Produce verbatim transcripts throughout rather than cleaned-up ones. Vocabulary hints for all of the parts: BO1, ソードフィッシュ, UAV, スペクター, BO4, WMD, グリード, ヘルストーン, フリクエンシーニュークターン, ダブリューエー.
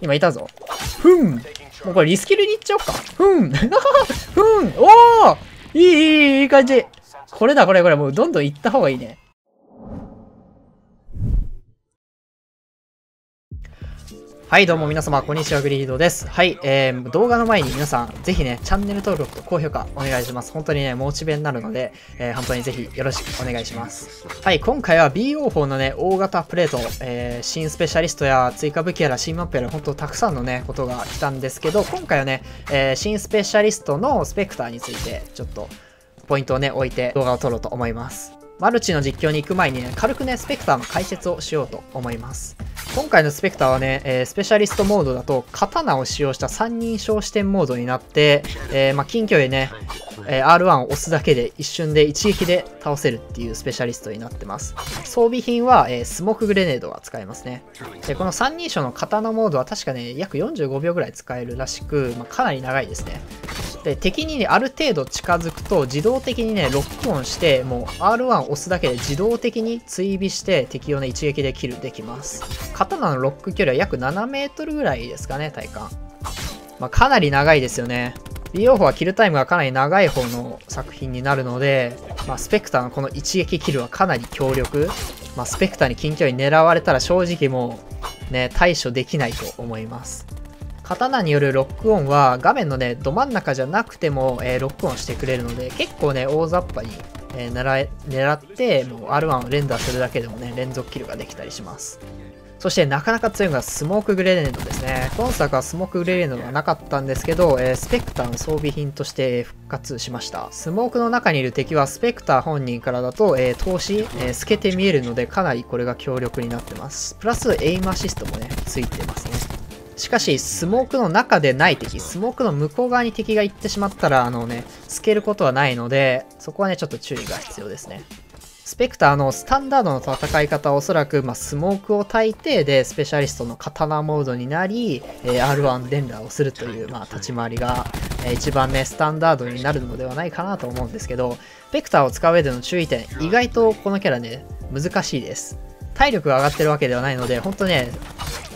今いたぞ。ふん。もうこれリスキルにいっちゃおうか。ふん。ふん。おーいいいいいい感じ。これだこれこれ。もうどんどんいった方がいいね。はい、どうも皆様、こんにちは、グリードです。はい、えー、動画の前に皆さん、ぜひね、チャンネル登録と高評価お願いします。本当にね、モチベになるので、えー、本当にぜひよろしくお願いします。はい、今回は ビーオーフォー のね、大型プレート、えー、新スペシャリストや追加武器やら新マップやら、本当たくさんのね、ことが来たんですけど、今回はね、えー、新スペシャリストのスペクターについて、ちょっと、ポイントをね、置いて動画を撮ろうと思います。マルチの実況に行く前にね、軽くね、スペクターの解説をしようと思います。今回のスペクターはね、えー、スペシャリストモードだと、刀を使用した三人称視点モードになって、えー、まあ、近距離でね、えー、アールワン を押すだけで一瞬で一撃で倒せるっていうスペシャリストになってます。装備品は、えー、スモークグレネードが使えますね。で、この三人称の刀モードは確かね、約よんじゅうごびょうぐらい使えるらしく、まあ、かなり長いですね。で、敵に、ね、ある程度近づくと自動的にねロックオンして、もう アールワン を押すだけで自動的に追尾して敵をね一撃でキルできます。刀のロック距離は約ななメートルぐらいですかね、体感、まあ、かなり長いですよね。 ビーオーフォー はキルタイムがかなり長い方の作品になるので、まあ、スペクターのこの一撃キルはかなり強力、まあ、スペクターに近距離狙われたら正直もうね対処できないと思います。刀によるロックオンは画面のねど真ん中じゃなくても、えー、ロックオンしてくれるので、結構ね大雑把に、えー、狙え、狙ってもう アールワン を連打するだけでもね連続キルができたりします。そしてなかなか強いのがスモークグレネードですね。今作はスモークグレネードがなかったんですけど、えー、スペクターの装備品として復活しました。スモークの中にいる敵はスペクター本人からだと、えー、透視、えー、透けて見えるのでかなりこれが強力になってます。プラスエイムアシストもねついてますね。しかし、スモークの中でない敵、スモークの向こう側に敵が行ってしまったら、あのね、透けることはないので、そこはね、ちょっと注意が必要ですね。スペクターのスタンダードの戦い方はおそらく、まあ、スモークを焚いて、で、スペシャリストの刀モードになり、えー、アールワン 連打をするという、まあ、立ち回りが、えー、一番ね、スタンダードになるのではないかなと思うんですけど、スペクターを使う上での注意点、意外とこのキャラね、難しいです。体力が上がってるわけではないので、ほんとね、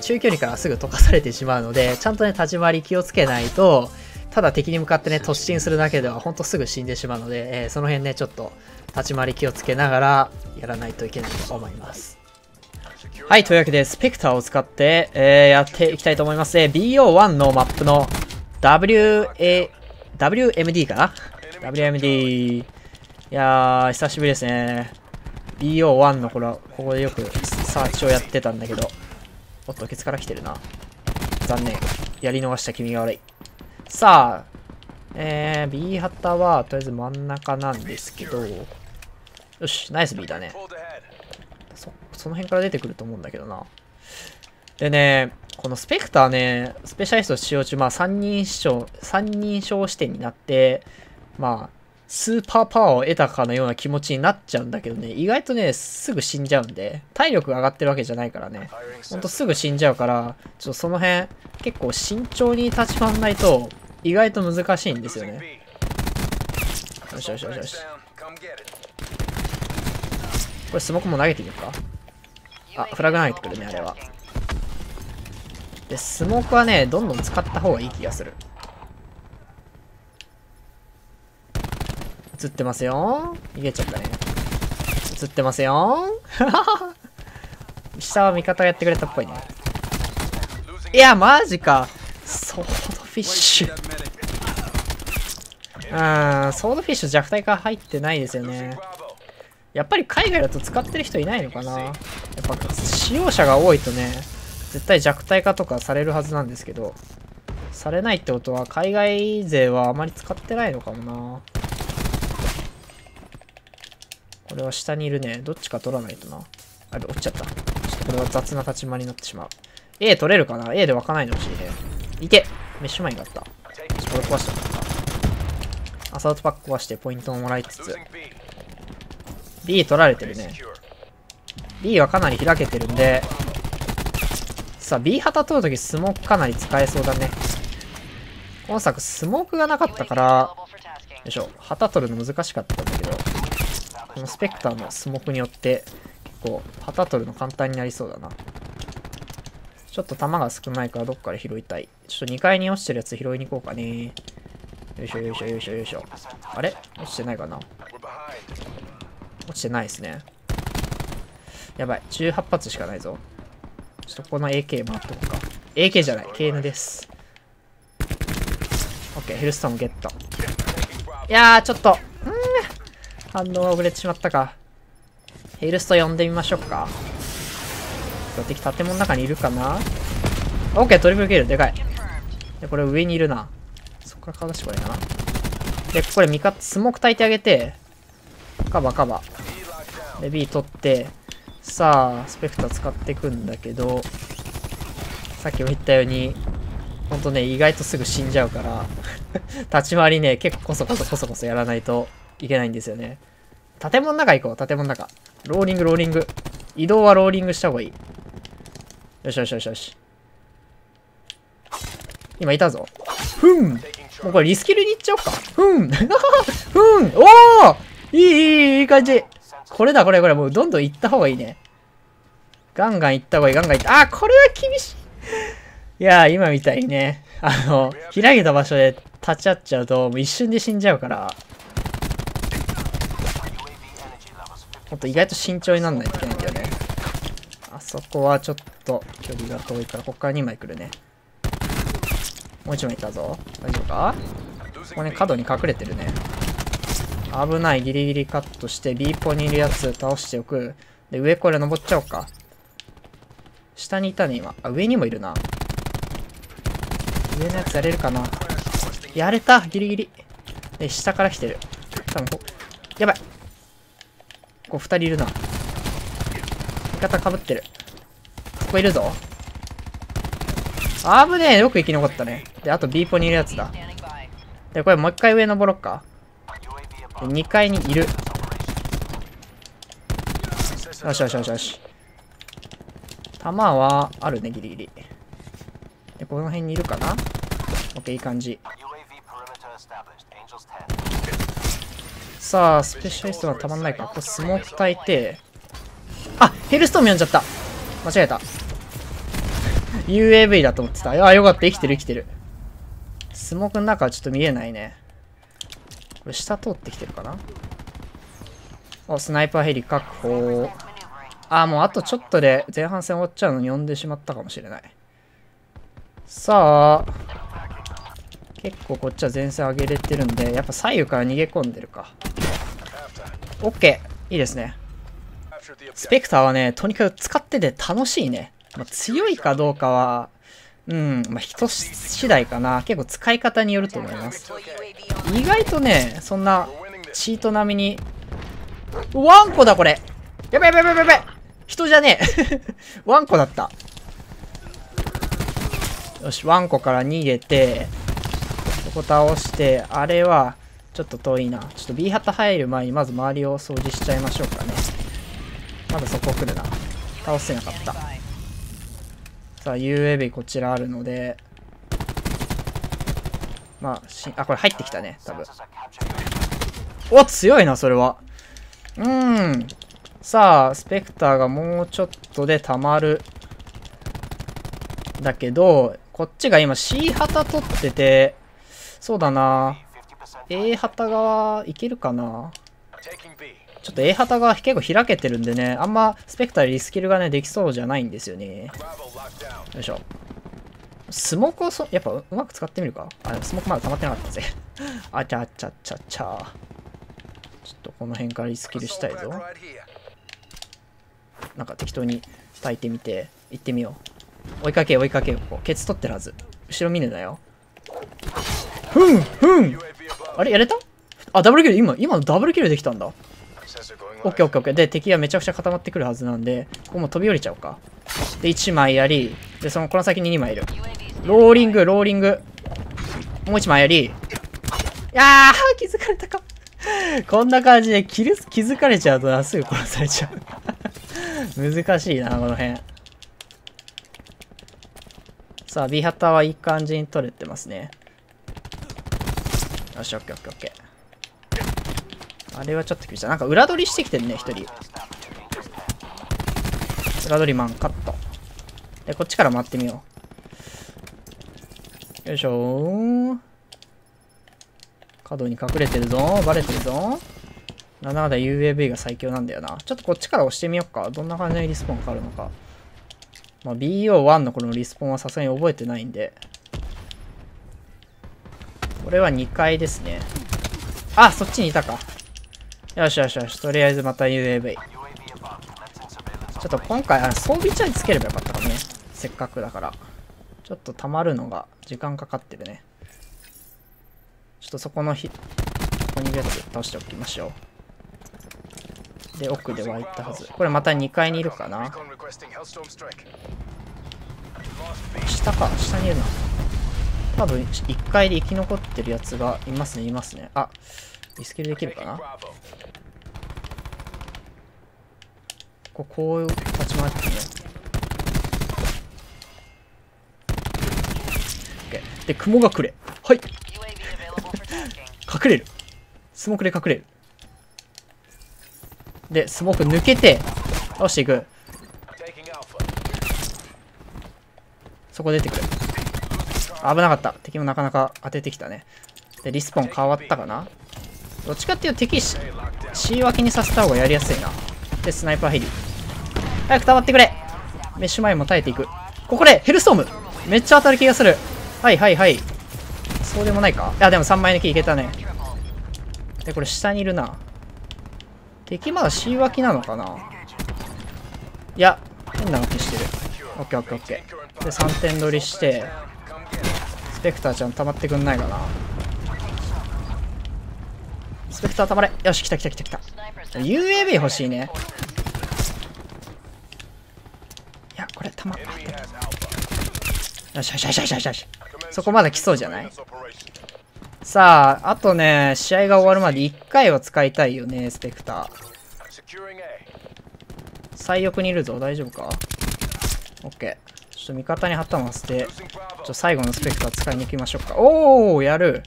中距離からすぐ溶かされてしまうので、ちゃんとね立ち回り気をつけないと、ただ敵に向かってね突進するだけではほんとすぐ死んでしまうので、えー、その辺ねちょっと立ち回り気をつけながらやらないといけないと思います。はい、というわけでスペクターを使って、えー、やっていきたいと思います。えー、ビーオーワン のマップの ダブリューエー ダブリューエムディー かな ダブリューエムディー。 いやー久しぶりですね。 ビーオーワン の頃はここでよくサーチをやってたんだけど、おっと、ケツから来てるな。残念。やり逃した君が悪い。さあ、えー、B 旗は、とりあえず真ん中なんですけど、よし、ナイス B だね。そ、その辺から出てくると思うんだけどな。でね、このスペクターね、スペシャリスト使用中、まあ、三人称、三人称視点になって、まあ、スーパーパワーを得たかのような気持ちになっちゃうんだけどね、意外とねすぐ死んじゃうんで、体力が上がってるわけじゃないからね、ほんとすぐ死んじゃうから、ちょっとその辺結構慎重に立ち回んないと意外と難しいんですよね。よしよしよしよし、これスモークも投げてみようか。あ、フラグ投げてくるね。あれはでスモークはねどんどん使った方がいい気がする。映ってますよ。逃げちゃったね。映ってますよ。下は味方がやってくれたっぽいね。いや、マジか。ソードフィッシュ。あー、ソードフィッシュ弱体化入ってないですよね。やっぱり海外だと使ってる人いないのかな。やっぱ使用者が多いとね、絶対弱体化とかされるはずなんですけど、されないってことは海外勢はあまり使ってないのかもな。これは下にいるね。どっちか取らないとな。あれ、落ちちゃった。ちょっとこれは雑な立ち回りになってしまう。A 取れるかな？ A で湧かないでほしいね。いてメッシュ前になった。ちょっとこれ壊しちゃった。アサルトパック壊してポイントをもらいつつ。B 取られてるね。B はかなり開けてるんで。さあ、B 旗取るときスモークかなり使えそうだね。今作スモークがなかったから、よいしょ、旗取るの難しかったんだけど。このスペクターのスモークによって結構旗取るの簡単になりそうだな。ちょっと弾が少ないからどっから拾いたい。ちょっとにかいに落ちてるやつ拾いに行こうかね。よいしょよいしょよいしょよいしょ。あれ落ちてないかな。落ちてないですね。やばい。じゅうはち発しかないぞ。ちょっとこの エーケー もらっとこうか。エーケー じゃない。ケーエヌ です。OK。ヘルストーンゲット。いやー、ちょっと。んー。反応が遅れてしまったか。ヘルスト呼んでみましょうか。敵建物の中にいるかな ?OK。トリプルキル。でかい。で、これ上にいるな。そこから顔出してこれな。で、これ味方、スモーク焚いてあげて、カバーカバー。で、B 取って、さあ、スペクター使っていくんだけど、さっきも言ったように、ほんとね、意外とすぐ死んじゃうから、立ち回りね、結構コソコソコソコソやらないといけないんですよね。建物の中行こう、建物の中。ローリング、ローリング。移動はローリングした方がいい。よしよしよしよし。今いたぞ。ふん。もうこれリスキルに行っちゃおうか。ふん。ふん。おーいいいいいい感じ。これだ、これ、これ。もうどんどん行った方がいいね。ガンガン行った方がいい、ガンガン行った。あー、これは厳しい。いやー、今みたいにね、あの、開けた場所で立ち会っちゃうと、もう一瞬で死んじゃうから、ほんと意外と慎重になんないといけないんだよね。あそこはちょっと距離が遠いから、こっからにまい来るね。もういちまいいたぞ。大丈夫か？ここね、角に隠れてるね。危ない。ギリギリカットして、B ポにいるやつ倒しておく。で、上これ登っちゃおうか。下にいたね、今。あ、上にもいるな。上のやつやれるかな？やれた！ギリギリ。で、下から来てる。多分こ、やばい！ここふたりいるな。味方かぶってる。ここいるぞ。危ねえ！よく生き残ったね。で、あと B ポにいるやつだ。で、これもう一回上登ろっか。にかいにいる。よしよしよしよし。弾はあるね、ギリギリ。で、この辺にいるかな？ OK、いい感じ。さあ、スペシャリストがたまんないか。ここスモーク焚いて。あ、ヘルストーム読んじゃった。間違えた。ユーエーブイ だと思ってた。あ、よかった。生きてる生きてる。スモークの中はちょっと見えないね。これ下通ってきてるかな。お、スナイパーヘリ確保。あー、もうあとちょっとで前半戦終わっちゃうのに呼んでしまったかもしれない。さあ、結構こっちは前線上げれてるんで、やっぱ左右から逃げ込んでるか。OK。いいですね。スペクターはね、とにかく使ってて楽しいね。まあ、強いかどうかは、うん、まあ、人次第かな。結構使い方によると思います。意外とね、そんな、チート並みに、ワンコだこれ！やばいやばいやばいやばい！人じゃねえワンコだった。よし、ワンコから逃げて、そこ倒して、あれは、ちょっと遠いな。ちょっと B 旗入る前に、まず周りを掃除しちゃいましょうかね。まだそこ来るな。倒せなかった。さあ、ユーエーブイ こちらあるので、まあ、しあ、これ入ってきたね、多分。お、強いな、それは。うーん。さあ、スペクターがもうちょっとで溜まる。だけど、こっちが今 C 旗取ってて、そうだな。A 旗側、いけるかな？ちょっと A 旗側結構開けてるんでね、あんまスペクターリスキルがね、できそうじゃないんですよね。よいしょ。スモークをそ、やっぱうまく使ってみるか。あ、スモークまだ溜まってなかったぜ。あちゃあちゃちゃちゃ。ちょっとこの辺からリスキルしたいぞ。なんか適当に焚いてみて、行ってみよう。追いかけ追いかけよ、ここ。ケツ取ってるはず。後ろ見ねだよ。ふんふん。あれやれた？あ、ダブルキル、今、今のダブルキルできたんだ。オッケーオッケーオッケー。で、敵がめちゃくちゃ固まってくるはずなんで、ここも飛び降りちゃおうか。で、いちまいやり、で、その、この先ににまいいる。ローリング、ローリング。もういちまいやり。いやー、気づかれたか。こんな感じでキル、気づかれちゃうとな、すぐ殺されちゃう。難しいな、この辺。さあ、B 旗はいい感じに取れてますね。よし、オッケーオッケーオッケー。あれはちょっと厳しい。なんか裏取りしてきてるね、一人。裏取りマン、カット。で、こっちから回ってみよう。よいしょー。角に隠れてるぞ。バレてるぞ。ななまだ ユーエーブイ が最強なんだよな。ちょっとこっちから押してみようか。どんな感じにリスポーンかかるのか。まあ、ビーオーワン のこのリスポーンはさすがに覚えてないんで。これはにかいですね。あ、そっちにいたか。よしよしよし。とりあえずまた ユーエーブイ。ちょっと今回、あの装備チャージつければよかったかもね。せっかくだから。ちょっと溜まるのが時間かかってるね。ちょっとそこのひ、ここにやつ倒しておきましょう。で、奥で湧いたはず。これまたにかいにいるかな。下か、下にいるな。多分いっかいで生き残ってるやつがいますね、いますね。あ、リスキルできるかな。ここ、こう立ち回ってね。OK。で、雲隠れ。はい。隠れる。スモークで隠れる。で、スモーク抜けて、倒していく。そこ出てくる。危なかった。敵もなかなか当ててきたね。で、リスポーン変わったかな。どっちかっていうと敵し、C分けにさせた方がやりやすいな。で、スナイパーヘリ。早く溜まってくれ。メッシュ前も耐えていく。ここで、ヘルストーム。めっちゃ当たる気がする。はいはいはい。そうでもないか。いや、でもさんまい抜きいけたね。で、これ下にいるな。敵まだ C 脇なのかな。いや、変な動きしてる。オッケーオッケーオッケー。で、さんてん取りして、スペクターちゃん溜まってくんないかな。スペクター溜まれ。よし、来た来た来た来た。ユーエーブイ 欲しいね。いや、これ溜まってる。よしよしよしよしよしよし。そこまだ来そうじゃない？さあ、あとね、試合が終わるまでいっかいは使いたいよね、スペクター。最奥にいるぞ、大丈夫か？ OK。ちょっと味方に旗を回して、ちょ最後のスペクター使いに行きましょうか。おー、やる。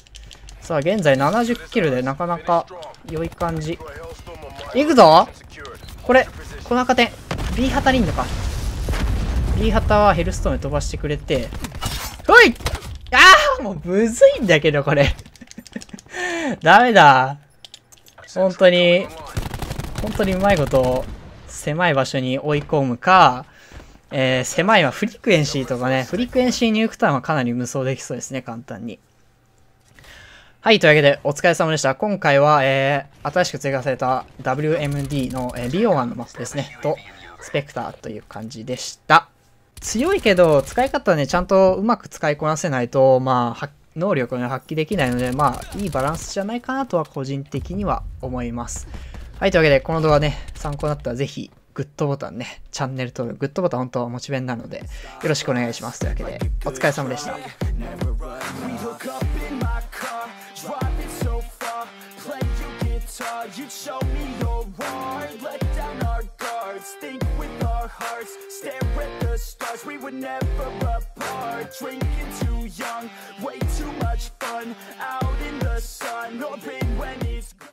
さあ、現在ななじゅっキルでなかなか良い感じ。行くぞ！これ、この赤点。B 旗にいんのか。B 旗はヘルストーンで飛ばしてくれて、おい！ああ！もうむずいんだけど、これ。ダメだ。本当に、本当にうまいこと、狭い場所に追い込むか、えー、狭いはフリクエンシーとかね、フリクエンシーニュークターンはかなり無双できそうですね、簡単に。はい、というわけで、お疲れ様でした。今回は、えー、新しく追加された ダブリューエムディー の、えー、ビーオーワン のマップですね、と、スペクターという感じでした。強いけど、使い方はね、ちゃんとうまく使いこなせないと、まあ、能力を、ね、発揮できないので、まあ、いいバランスじゃないかなとは個人的には思います。はい、というわけで、この動画ね、参考になったらぜひ、グッドボタンね、チャンネル登録、グッドボタン本当はモチベになるので、よろしくお願いします。というわけで、お疲れ様でした。Think with our hearts, stare at the stars. We were never apart. Drinking too young, way too much fun. Out in the sun, open when it's.